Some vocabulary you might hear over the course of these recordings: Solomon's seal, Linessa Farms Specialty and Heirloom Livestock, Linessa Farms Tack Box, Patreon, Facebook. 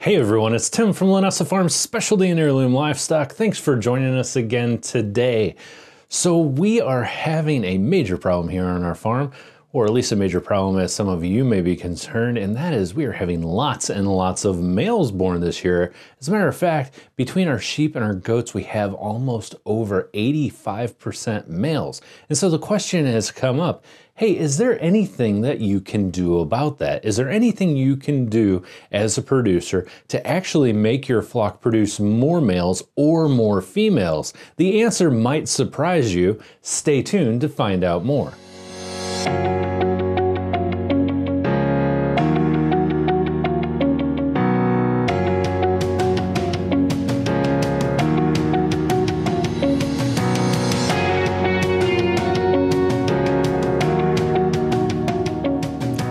Hey everyone, it's Tim from Linessa Farms Specialty and Heirloom Livestock. Thanks for joining us again today. So we are having a major problem here on our farm, or at least a major problem as some of you may be concerned, and that is we are having lots and lots of males born this year. As a matter of fact, between our sheep and our goats, we have almost over 85% males. And so the question has come up, hey, is there anything that you can do about that? Is there anything you can do as a producer to actually make your flock produce more males or more females? The answer might surprise you. Stay tuned to find out more.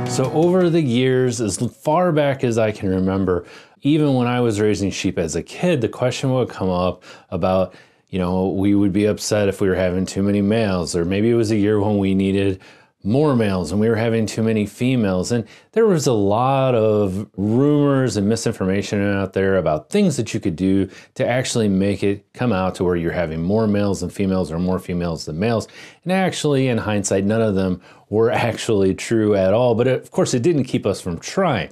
So over the years, as far back as I can remember, even when I was raising sheep as a kid, the question would come up about, you know, we would be upset if we were having too many males, or maybe it was a year when we needed more males and we were having too many females. And there was a lot of rumors and misinformation out there about things that you could do to actually make it come out to where you're having more males than females or more females than males. And actually, in hindsight, none of them were actually true at all. But of course, it didn't keep us from trying.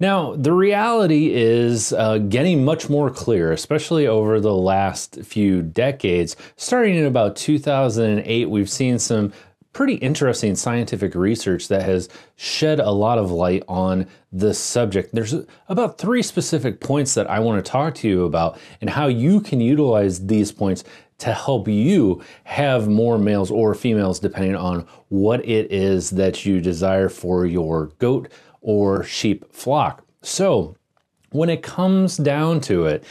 Now, the reality is getting much more clear, especially over the last few decades. Starting in about 2008, we've seen some pretty interesting scientific research that has shed a lot of light on this subject. There's about three specific points that I want to talk to you about and how you can utilize these points to help you have more males or females depending on what it is that you desire for your goat or sheep flock. So when it comes down to it,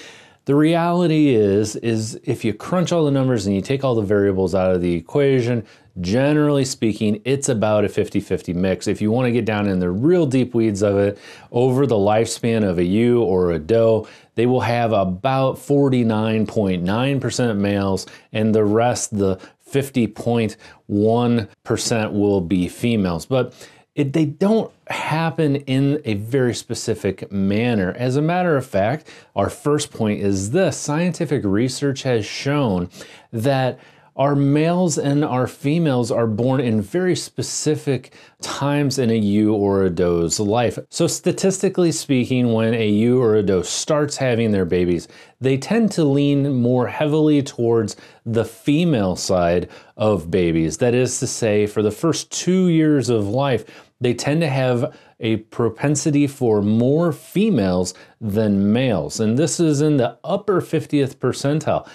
the reality is if you crunch all the numbers and you take all the variables out of the equation, generally speaking, it's about a 50-50 mix. If you want to get down in the real deep weeds of it, over the lifespan of a ewe or a doe, they will have about 49.9% males, and the rest, the 50.1%, will be females. But they don't happen in a very specific manner. As a matter of fact, our first point is this: scientific research has shown that our males and our females are born in very specific times in a ewe or a doe's life. So statistically speaking, when a ewe or a doe starts having their babies, they tend to lean more heavily towards the female side of babies. That is to say, for the first 2 years of life, they tend to have a propensity for more females than males. And this is in the upper 50th percentile,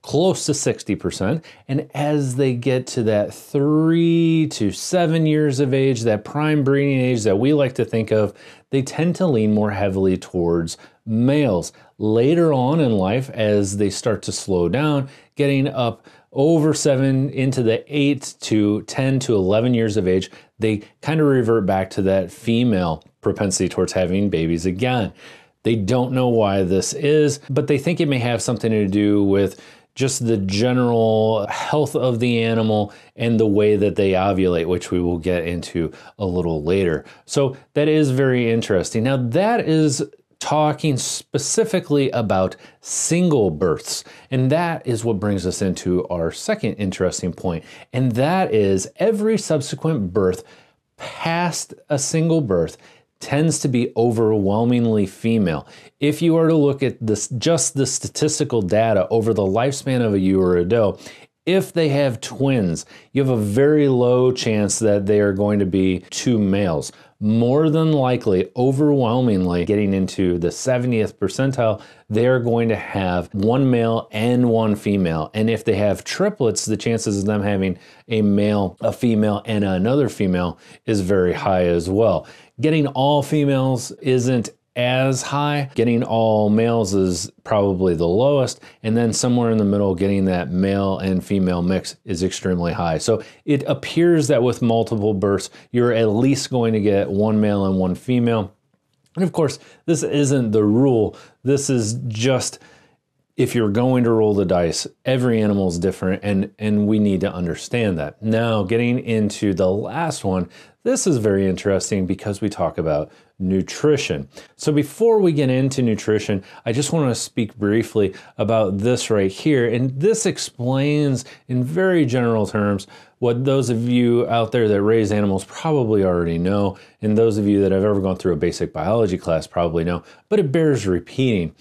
close to 60%. And as they get to that 3 to 7 years of age, that prime breeding age that we like to think of, they tend to lean more heavily towards males. Later on in life, as they start to slow down, getting up over 7 into the 8 to 10 to 11 years of age, they kind of revert back to that female propensity towards having babies again. They don't know why this is, but they think it may have something to do with just the general health of the animal and the way that they ovulate, which we will get into a little later. So that is very interesting. Now, that is talking specifically about single births. And that is what brings us into our second interesting point. And that is every subsequent birth past a single birth tends to be overwhelmingly female. If you are to look at this, just the statistical data over the lifespan of a ewe or a doe, if they have twins, you have a very low chance that they are going to be two males. More than likely, overwhelmingly, getting into the 70th percentile, they're going to have one male and one female. And if they have triplets, the chances of them having a male, a female, and another female is very high as well. Getting all females isn't as high. Getting all males is probably the lowest, and then somewhere in the middle, getting that male and female mix is extremely high. So it appears that with multiple births, you're at least going to get one male and one female. And of course, this isn't the rule. This is just, if you're going to roll the dice, every animal is different, and we need to understand that. Now, getting into the last one, This is very interesting because we talk about nutrition. So before we get into nutrition, I just want to speak briefly about this right here. And this explains in very general terms what those of you out there that raise animals probably already know, and those of you that have ever gone through a basic biology class probably know, but it bears repeating.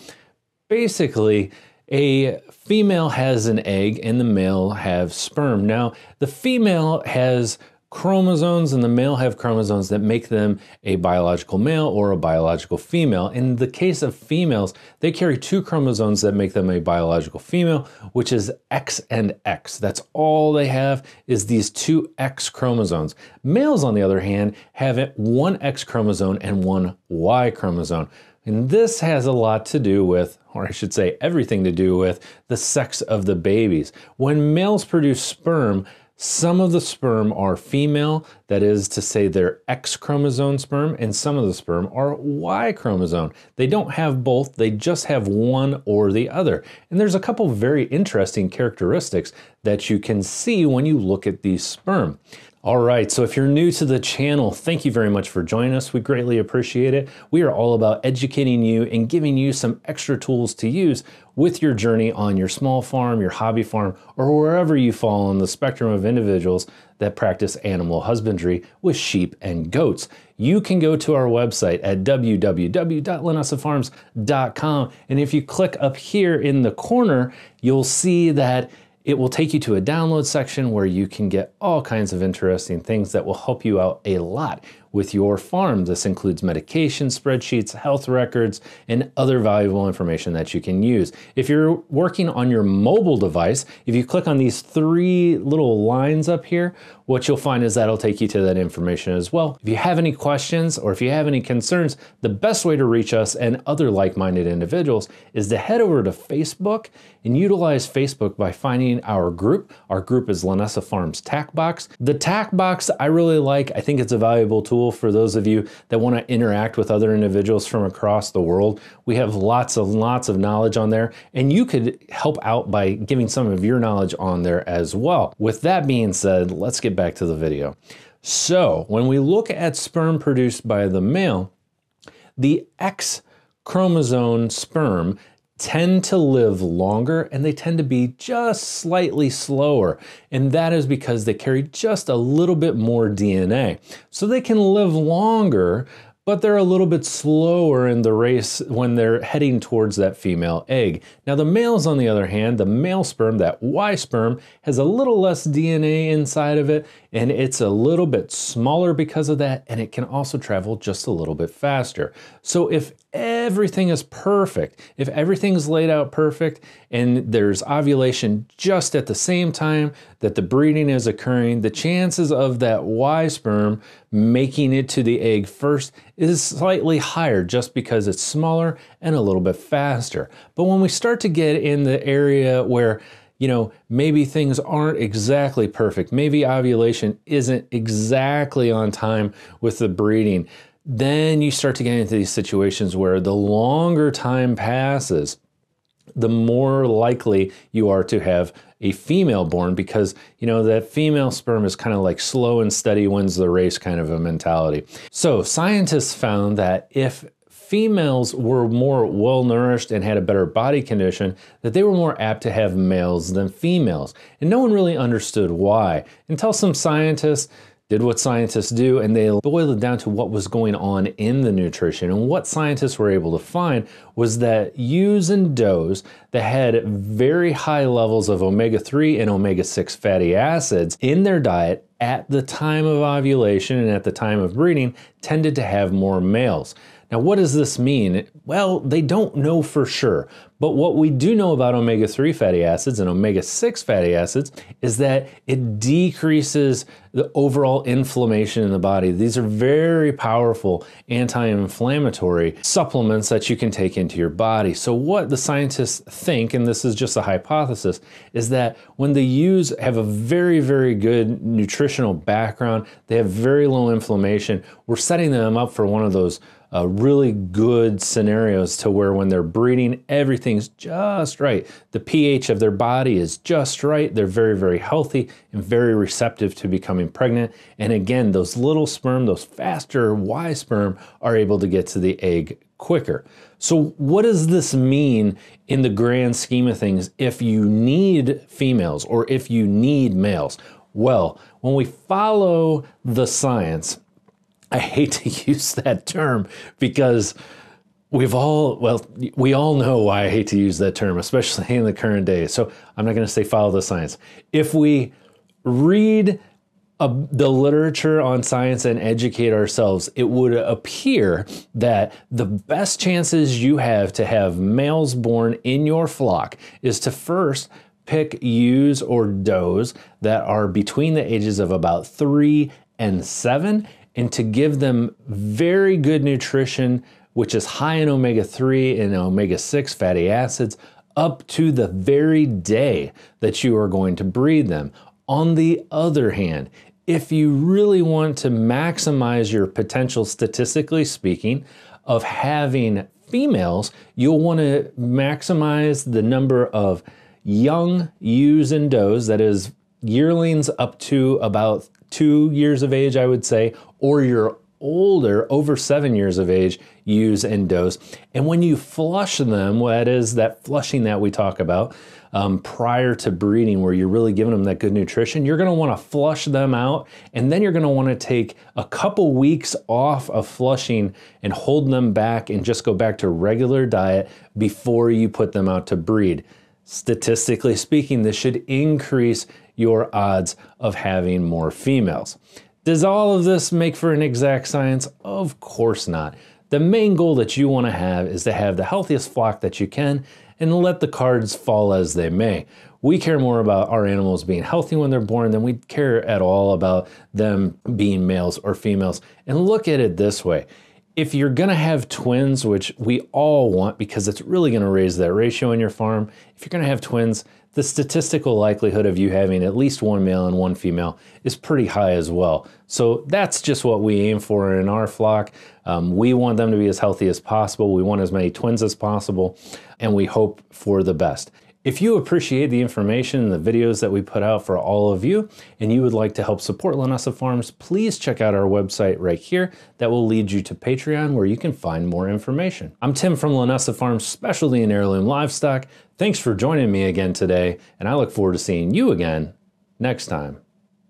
Basically, a female has an egg and the male have sperm. Now, the female has chromosomes and the male have chromosomes that make them a biological male or a biological female. In the case of females, they carry two chromosomes that make them a biological female, which is X and X. That's all they have is these two X chromosomes. Males, on the other hand, have one X chromosome and one Y chromosome. And this has a lot to do with, or I should say everything to do with, the sex of the babies. When males produce sperm, some of the sperm are female, that is to say they're X chromosome sperm, and some of the sperm are Y chromosome. They don't have both, they just have one or the other. And there's a couple very interesting characteristics that you can see when you look at these sperm. All right, so if you're new to the channel, thank you very much for joining us. We greatly appreciate it. We are all about educating you and giving you some extra tools to use with your journey on your small farm, your hobby farm, or wherever you fall on the spectrum of individuals that practice animal husbandry with sheep and goats. You can go to our website at www.linessafarms.com, and if you click up here in the corner, you'll see that it will take you to a download section where you can get all kinds of interesting things that will help you out a lot with your farm. This includes medication spreadsheets, health records, and other valuable information that you can use. If you're working on your mobile device, if you click on these three little lines up here, what you'll find is that'll take you to that information as well. If you have any questions or if you have any concerns, the best way to reach us and other like-minded individuals is to head over to Facebook and utilize Facebook by finding our group. Our group is Linessa Farms Tack Box. The Tack Box I really like. I think it's a valuable tool for those of you that want to interact with other individuals from across the world. We have lots and lots of knowledge on there, and you could help out by giving some of your knowledge on there as well. With that being said, let's get back to the video. So when we look at sperm produced by the male, the X chromosome sperm tend to live longer and they tend to be just slightly slower. And that is because they carry just a little bit more DNA. So they can live longer, but they're a little bit slower in the race when they're heading towards that female egg. Now the males, on the other hand, the male sperm, that Y sperm, has a little less DNA inside of it, and it's a little bit smaller because of that, and it can also travel just a little bit faster. So if everything is perfect, if everything's laid out perfect, and there's ovulation just at the same time that the breeding is occurring, the chances of that Y sperm making it to the egg first is slightly higher just because it's smaller and a little bit faster. But when we start to get in the area where, you know, maybe things aren't exactly perfect, maybe ovulation isn't exactly on time with the breeding, then you start to get into these situations where the longer time passes, the more likely you are to have a female born, because you know that female sperm is kind of like slow and steady wins the race kind of a mentality. So scientists found that if females were more well-nourished and had a better body condition, that they were more apt to have males than females. And no one really understood why until some scientists did what scientists do, and they boiled it down to what was going on in the nutrition. And what scientists were able to find was that ewes and does that had very high levels of omega-3 and omega-6 fatty acids in their diet at the time of ovulation and at the time of breeding tended to have more males. Now, what does this mean? Well, they don't know for sure, but what we do know about omega-3 fatty acids and omega-6 fatty acids is that it decreases the overall inflammation in the body. These are very powerful anti-inflammatory supplements that you can take into your body. So what the scientists think, and this is just a hypothesis, is that when the ewes have a very, very good nutritional background, they have very low inflammation, we're setting them up for one of those really good scenarios to where when they're breeding, everything's just right. The pH of their body is just right. They're very, very healthy and very receptive to becoming pregnant. And again, those little sperm, those faster Y sperm, are able to get to the egg quicker. So what does this mean in the grand scheme of things if you need females or if you need males? Well, when we follow the science, I hate to use that term because we all know why I hate to use that term, especially in the current day. So I'm not going to say follow the science. If we read the literature on science and educate ourselves, it would appear that the best chances you have to have males born in your flock is to first pick ewes or does that are between the ages of about 3 and 7, and to give them very good nutrition, which is high in omega-3 and omega-6 fatty acids, up to the very day that you are going to breed them. On the other hand, if you really want to maximize your potential, statistically speaking, of having females, you'll want to maximize the number of young ewes and does, that is yearlings up to about 2 years of age, I would say, or your older, over 7 years of age, ewes and does. And when you flush them, that is that flushing that we talk about prior to breeding, where you're really giving them that good nutrition, you're going to want to flush them out. And then you're going to want to take a couple weeks off of flushing and hold them back and just go back to regular diet before you put them out to breed. Statistically speaking, this should increase your odds of having more females. Does all of this make for an exact science? Of course not. The main goal that you want to have is to have the healthiest flock that you can and let the cards fall as they may. We care more about our animals being healthy when they're born than we care at all about them being males or females. And look at it this way. If you're gonna have twins, which we all want because it's really gonna raise that ratio in your farm, if you're gonna have twins, the statistical likelihood of you having at least one male and one female is pretty high as well. So that's just what we aim for in our flock. We want them to be as healthy as possible. We want as many twins as possible, and we hope for the best. If you appreciate the information and the videos that we put out for all of you, and you would like to help support Linessa Farms, please check out our website right here. That will lead you to Patreon, where you can find more information. I'm Tim from Linessa Farms Specialty and Heirloom Livestock. Thanks for joining me again today, and I look forward to seeing you again next time.